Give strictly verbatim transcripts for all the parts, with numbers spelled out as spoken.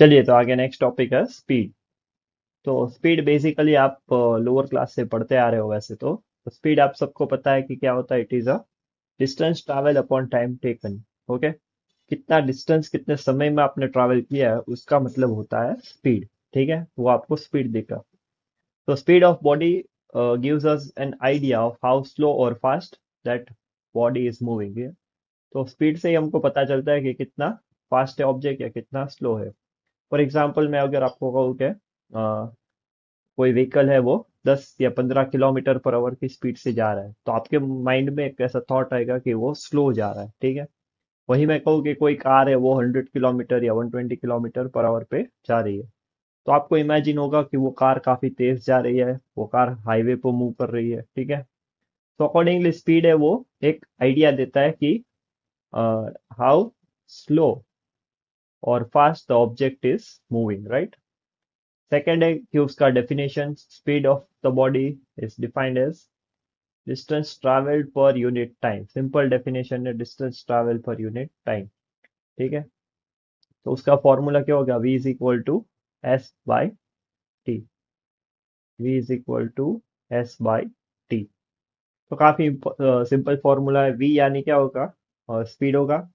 चलिए, तो आगे नेक्स्ट टॉपिक है स्पीड। तो स्पीड बेसिकली आप लोअर क्लास से पढ़ते आ रहे हो वैसे तो, तो स्पीड आप सबको पता है कि क्या होता है। It is a distance travel upon time taken. Okay, कितना डिस्टेंस कितने समय में आपने ट्रैवल किया है उसका मतलब होता है स्पीड। ठीक है, वो आपको स्पीड दिखा। तो speed of body gives us an idea of how slow और fast that body is moving. तो स्पीड से ही हमको पता चलता है कि कितना फास्ट है ऑब्जेक्ट या कितना स्लो है। फॉर एग्जाम्पल, मैं अगर आपको कहूँ कि कोई व्हीकल है वो दस या पंद्रह किलोमीटर पर आवर की स्पीड से जा रहा है, तो आपके माइंड में एक ऐसा थॉट आएगा कि वो स्लो जा रहा है। ठीक है, वही मैं कहूँ कि कोई कार है वो सौ किलोमीटर या एक सौ बीस किलोमीटर पर आवर पे जा रही है, तो आपको इमेजिन होगा कि वो कार काफ़ी तेज जा रही है, वो कार हाईवे पर मूव कर रही है। ठीक है, तो अकॉर्डिंगली स्पीड है वो एक आइडिया देता है कि हाउ स्लो और fast the object is moving, right. Second है कि उसका definition, speed of the body is defined as distance travelled per unit time. Simple definition है distance travelled per unit time. ठीक है, तो उसका फॉर्मूला क्या होगा, v is equal to S by T. v is equal to S by T. तो काफी simple formula है। v यानी क्या होगा, स्पीड uh, होगा,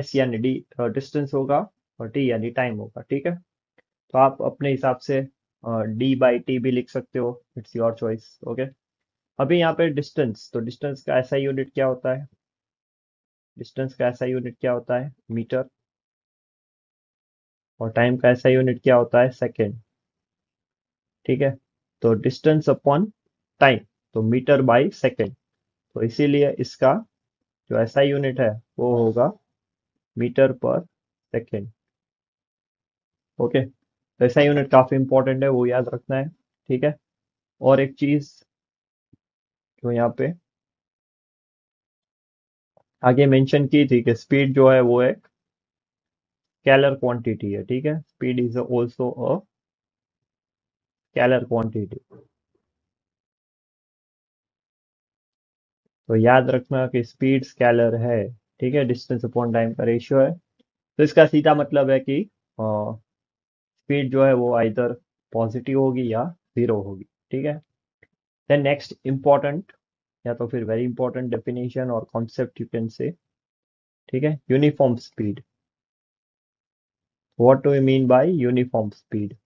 s यानी डी डिस्टेंस होगा और t यानी टाइम होगा। ठीक है, तो आप अपने हिसाब से डी बाई टी भी लिख सकते हो, इट्स योर चॉइस। ओके, अभी यहाँ पे डिस्टेंस, तो डिस्टेंस का ऐसा यूनिट क्या होता है, डिस्टेंस का ऐसा यूनिट क्या होता है मीटर, और टाइम का ऐसा यूनिट क्या होता है सेकेंड। ठीक है, तो डिस्टेंस अपॉन टाइम, तो मीटर बाई सेकेंड, तो इसीलिए इसका जो ऐसा यूनिट है वो होगा मीटर पर सेकेंड। ओके, तो ऐसा यूनिट काफी इंपॉर्टेंट है, वो याद रखना है। ठीक है, और एक चीज जो यहाँ पे आगे मेंशन की थी कि स्पीड जो है वो एक स्केलर क्वांटिटी है। ठीक है, speed is also a scalar quantity. तो याद रखना कि स्पीड स्केलर है। ठीक है, डिस्टेंस अपॉन टाइम का रेशियो है, तो इसका सीधा मतलब है कि आ, स्पीड जो है वो आइदर पॉजिटिव होगी या जीरो होगी। ठीक है, देन नेक्स्ट इम्पॉर्टेंट या तो फिर वेरी इंपॉर्टेंट डेफिनेशन और कॉन्सेप्ट यू कैन से। ठीक है, uniform speed. What do you mean by uniform speed?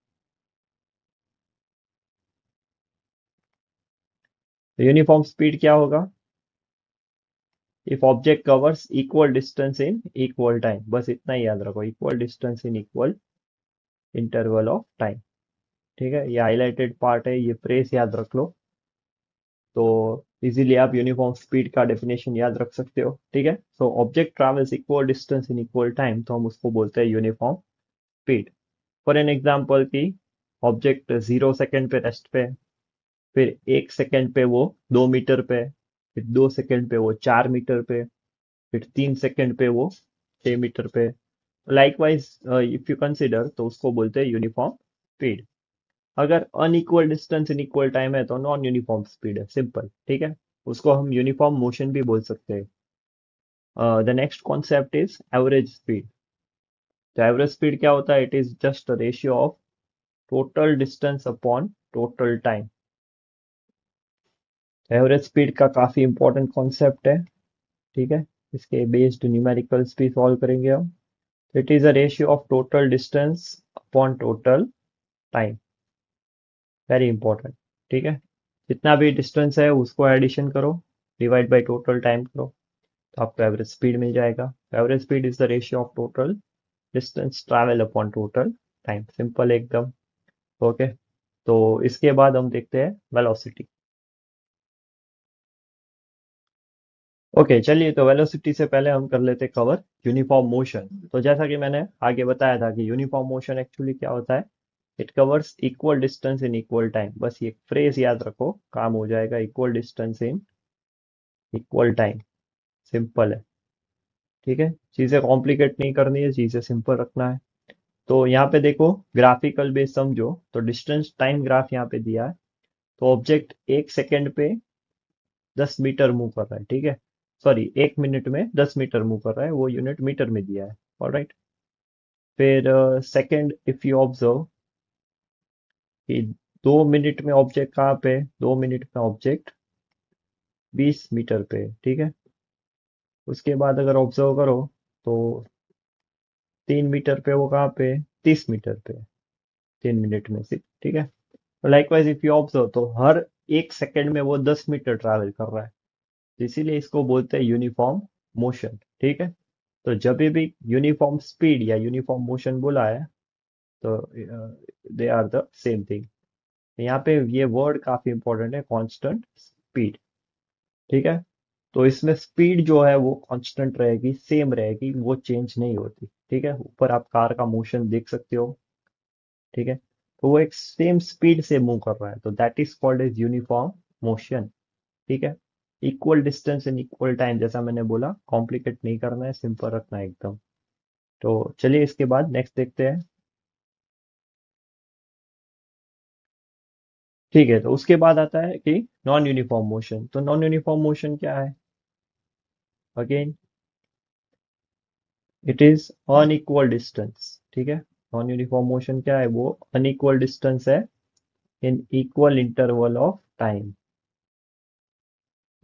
Uniform speed क्या होगा, if object covers equal distance in equal time. बस इतना ही याद रखो, equal distance in equal interval of time. ठीक है, ये हाईलाइटेड पार्ट है, ये फ्रेज याद रख लो तो इजीली आप यूनिफॉर्म स्पीड का डेफिनेशन याद रख सकते हो। ठीक है, so object travels equal distance in equal time, तो हम उसको बोलते हैं uniform speed. For an example की ऑब्जेक्ट जीरो सेकेंड पे रेस्ट पे, फिर एक सेकेंड पे वो दो मीटर पे, फिर दो सेकेंड पे वो चार मीटर पे, फिर तीन सेकेंड पे वो छः मीटर पे। Likewise, इफ यू कंसिडर, तो उसको बोलते हैं यूनिफॉर्म स्पीड। अगर unequal distance in equal time है तो नॉन यूनिफॉर्म स्पीड है, सिंपल। ठीक है, उसको हम यूनिफॉर्म मोशन भी बोल सकते हैं। The next concept is average speed. तो एवरेज स्पीड क्या होता है, it is just a ratio of total distance upon total time. Average speed का काफी इंपॉर्टेंट कॉन्सेप्ट है। ठीक है, इसके बेस्ड न्यूमेरिकल्स भी सॉल्व करेंगे हम। It is a ratio of total distance upon total time. Very important. ठीक है, जितना भी distance है उसको addition करो, divide by total time करो, तो आपको average speed मिल जाएगा। Average speed is the ratio of total distance travel upon total time. Simple एकदम। Okay, तो इसके बाद हम देखते हैं velocity. ओके okay, चलिए, तो वेलोसिटी से पहले हम कर लेते कवर यूनिफॉर्म मोशन। तो जैसा कि मैंने आगे बताया था कि यूनिफॉर्म मोशन एक्चुअली क्या होता है, it covers equal distance in equal time. बस ये फ्रेज याद रखो, काम हो जाएगा, equal distance in equal time, simple है। ठीक है, चीज़ें कॉम्प्लिकेट नहीं करनी है, चीज़ें सिंपल रखना है। तो यहाँ पे देखो ग्राफिकल बेस समझो, तो डिस्टेंस टाइम ग्राफ यहाँ पे दिया है। तो ऑब्जेक्ट एक सेकेंड पे दस मीटर मूव कर रहा है, ठीक है, सॉरी एक मिनट में दस मीटर मूव कर रहा है, वो यूनिट मीटर में दिया है। ऑलराइट, फिर सेकंड इफ यू ऑब्जर्व कि दो मिनट में ऑब्जेक्ट कहाँ पे, दो मिनट में ऑब्जेक्ट बीस मीटर पे, ठीक है। उसके बाद अगर ऑब्जर्व करो तो तीन मीटर पे वो कहाँ पे, तीस मीटर पे, तीन मिनट में से, ठीक है। लाइकवाइज इफ यू ऑब्जर्व तो हर एक सेकंड में वो दस मीटर ट्रैवल कर रहा है, इसीलिए इसको बोलते हैं यूनिफॉर्म मोशन, ठीक है। तो जब भी यूनिफॉर्म स्पीड या यूनिफॉर्म मोशन बोला है तो they are the same thing. यहाँ पे ये वर्ड काफी इंपॉर्टेंट है, कांस्टेंट स्पीड, ठीक है। तो इसमें स्पीड जो है वो कांस्टेंट रहेगी, सेम रहेगी, वो चेंज नहीं होती, ठीक है। ऊपर आप कार का मोशन देख सकते हो, ठीक है। तो वो एक सेम स्पीड से मूव कर रहा है, तो that is called as uniform motion, ठीक है। Equal distance and equal time, जैसा मैंने बोला, कॉम्प्लिकेट नहीं करना है, सिंपल रखना है एकदम। तो चलिए इसके बाद नेक्स्ट देखते हैं, ठीक है। तो उसके बाद आता है कि नॉन यूनिफॉर्म मोशन। तो नॉन यूनिफॉर्म मोशन क्या है? Again it is unequal distance, ठीक है। नॉन यूनिफॉर्म मोशन क्या है? वो अनइक्वल डिस्टेंस है in equal interval of time.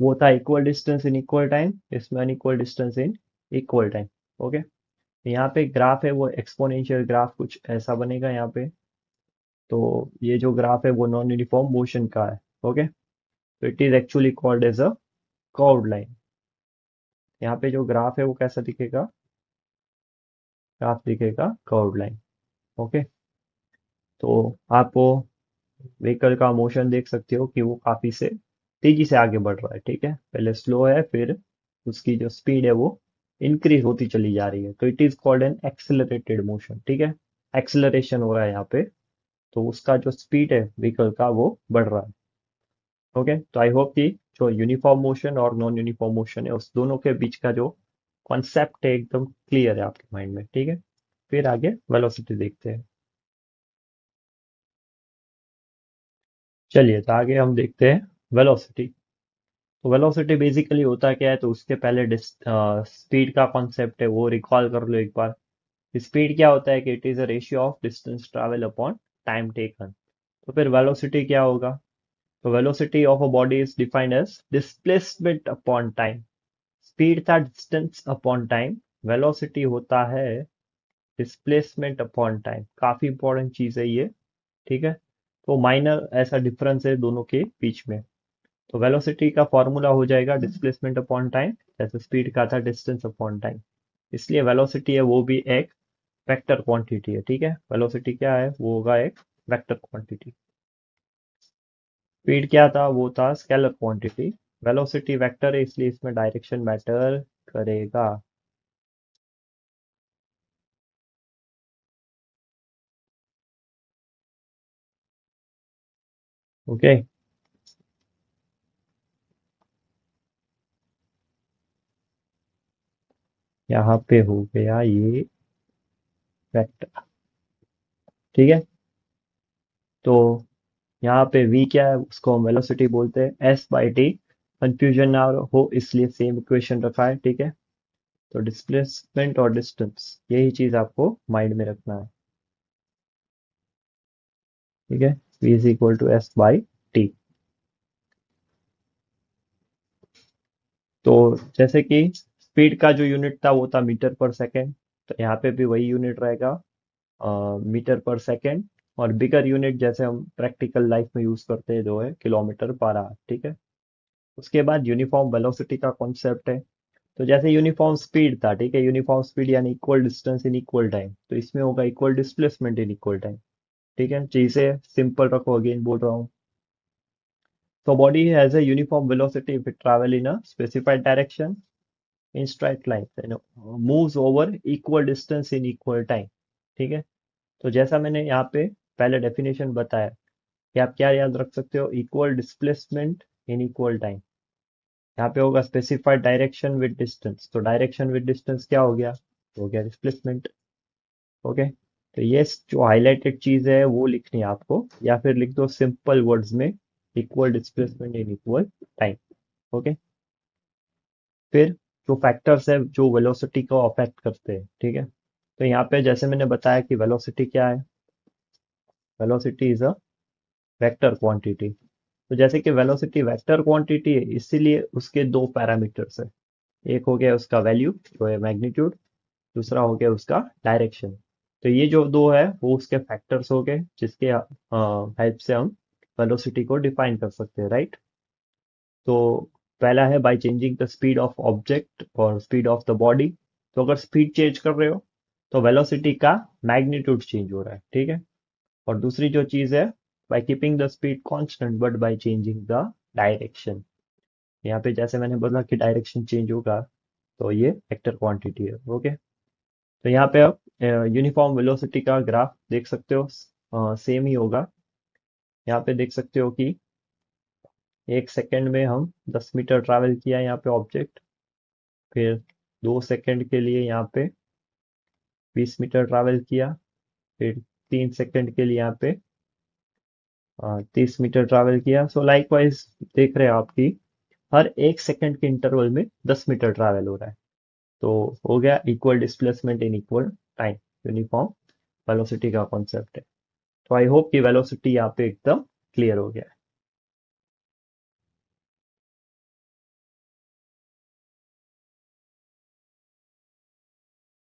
वो था equal distance in equal time, इसमें unequal distance in equal time, okay. यहाँ पे ग्राफ है वो एक्सपोनेंशियल ग्राफ कुछ ऐसा बनेगा यहाँ पे। तो ये जो ग्राफ है वो नॉन यूनिफॉर्म मोशन का है, ओके। तो it is actually called as a curved line. यहाँ पे जो ग्राफ है वो कैसा दिखेगा? ग्राफ दिखेगा कर्व्ड लाइन, ओके। तो आप वो व्हीकल का मोशन देख सकते हो कि वो काफी से तेजी से आगे बढ़ रहा है, ठीक है। पहले स्लो है, फिर उसकी जो स्पीड है वो इंक्रीज होती चली जा रही है। तो it is called an accelerated motion, ठीक है। एक्सेलरेशन हो रहा है यहाँ पे, तो उसका जो स्पीड है व्हीकल का वो बढ़ रहा है, ओके। तो आई होप कि जो यूनिफॉर्म मोशन और नॉन यूनिफॉर्म मोशन है उस दोनों के बीच का जो कॉन्सेप्ट है एकदम क्लियर है आपके माइंड में, ठीक है। फिर आगे वेलोसिटी देखते हैं। चलिए तो आगे हम देखते हैं वेलोसिटी। तो वेलोसिटी बेसिकली होता क्या है? तो उसके पहले स्पीड का कॉन्सेप्ट है वो रिकॉल कर लो एक बार। स्पीड क्या होता है कि it is a ratio of distance travel upon time taken. तो फिर वेलोसिटी क्या होगा? तो velocity of a body is defined as displacement upon time. Speed था डिस्टेंस अपॉन टाइम, वेलोसिटी होता है डिस्प्लेसमेंट अपॉन टाइम। काफी इंपॉर्टेंट चीज है ये, ठीक है। तो माइनर ऐसा डिफरेंस है दोनों के बीच में। तो वेलोसिटी का फॉर्मूला हो जाएगा डिस्प्लेसमेंट अपॉन टाइम, जैसे स्पीड का था डिस्टेंस अपॉन टाइम, इसलिए वेलोसिटी है वो भी एक वेक्टर क्वांटिटी है, ठीक है। वेलोसिटी क्या है? वो होगा एक वेक्टर क्वांटिटी। स्पीड क्या था? वो था स्केलर क्वांटिटी। वेलोसिटी वेक्टर है, इसलिए इसमें डायरेक्शन मैटर करेगा। Okay okay. यहाँ पे हो गया ये वेक्टर, ठीक है। तो यहाँ पे v क्या है? उसको हम वेलोसिटी बोलते हैं। s बाई टी, कंफ्यूजन ना हो इसलिए सेम इक्वेशन रखा है, ठीक है। तो डिस्प्लेसमेंट और डिस्टेंस, यही चीज आपको माइंड में रखना है, ठीक है। v is equal to s by t। तो जैसे कि स्पीड का जो यूनिट था वो था मीटर पर सेकेंड, तो यहाँ पे भी वही यूनिट रहेगा मीटर पर सेकेंड। और बिगर यूनिट जैसे हम प्रैक्टिकल लाइफ में यूज करते हैं जो है किलोमीटर पर आवर, ठीक है। उसके बाद यूनिफॉर्म वेलोसिटी का कॉन्सेप्ट है। तो जैसे यूनिफॉर्म स्पीड था, ठीक है, यूनिफॉर्म स्पीड यानी equal distance in equal time, तो इसमें होगा equal displacement in equal time, ठीक है। चीजें सिंपल रखो, अगेन बोल रहा हूँ। तो body has a uniform velocity if it travel in a specified direction in straight line and moves over equal distance in equal time, ठीक है। तो जैसा मैंने यहाँ पे पहले डेफिनेशन बताया कि आप क्या याद रख सकते हो, equal displacement in equal time. यहाँ पे होगा स्पेसिफाइड डायरेक्शन विद डिस्टेंस, तो डायरेक्शन विद डिस्टेंस क्या हो गया? हो गया डिस्प्लेसमेंट, ओके। तो ये जो हाईलाइटेड चीज है वो लिखनी है आपको, या फिर लिख दो सिंपल वर्ड्स में equal displacement in equal time, okay. फिर जो फैक्टर्स है जो वेलोसिटी को अफेक्ट करते हैं, ठीक है, तो यहाँ पे जैसे मैंने बताया कि वेलोसिटी क्या है, velocity is a vector quantity. तो जैसे कि वेलोसिटी वेक्टर क्वांटिटी है, इसीलिए उसके दो पैरामीटर्स है, एक हो गया उसका वैल्यू जो है मैग्नीट्यूड, दूसरा हो गया उसका डायरेक्शन। तो ये जो दो है वो उसके फैक्टर्स हो गए जिसके हेल्प से हम वेलोसिटी को डिफाइन कर सकते हैं, राइट। तो पहला है by changing the speed of object और स्पीड ऑफ द बॉडी। तो अगर स्पीड चेंज कर रहे हो तो वेलोसिटी का मैग्नीट्यूड चेंज हो रहा है, ठीक है। और दूसरी जो चीज है by keeping the speed constant but by changing the direction. यहाँ पे जैसे मैंने बोला कि डायरेक्शन चेंज होगा तो ये वेक्टर क्वांटिटी है, ओके। तो यहाँ पे आप यूनिफॉर्म वेलोसिटी का ग्राफ देख सकते हो, सेम ही होगा। यहाँ पे देख सकते हो कि एक सेकेंड में हम दस मीटर ट्रैवल किया यहाँ पे ऑब्जेक्ट, फिर दो सेकेंड के लिए यहाँ पे बीस मीटर ट्रैवल किया, फिर तीन सेकेंड के लिए यहाँ पे तीस मीटर ट्रैवल किया। सो लाइक वाइज देख रहे हो आपकी हर एक सेकेंड के इंटरवल में दस मीटर ट्रैवल हो रहा है। तो हो गया equal displacement in equal time, uniform velocity का कॉन्सेप्ट है। तो आई होप कि वेलोसिटी यहाँ पे एकदम क्लियर हो गया है।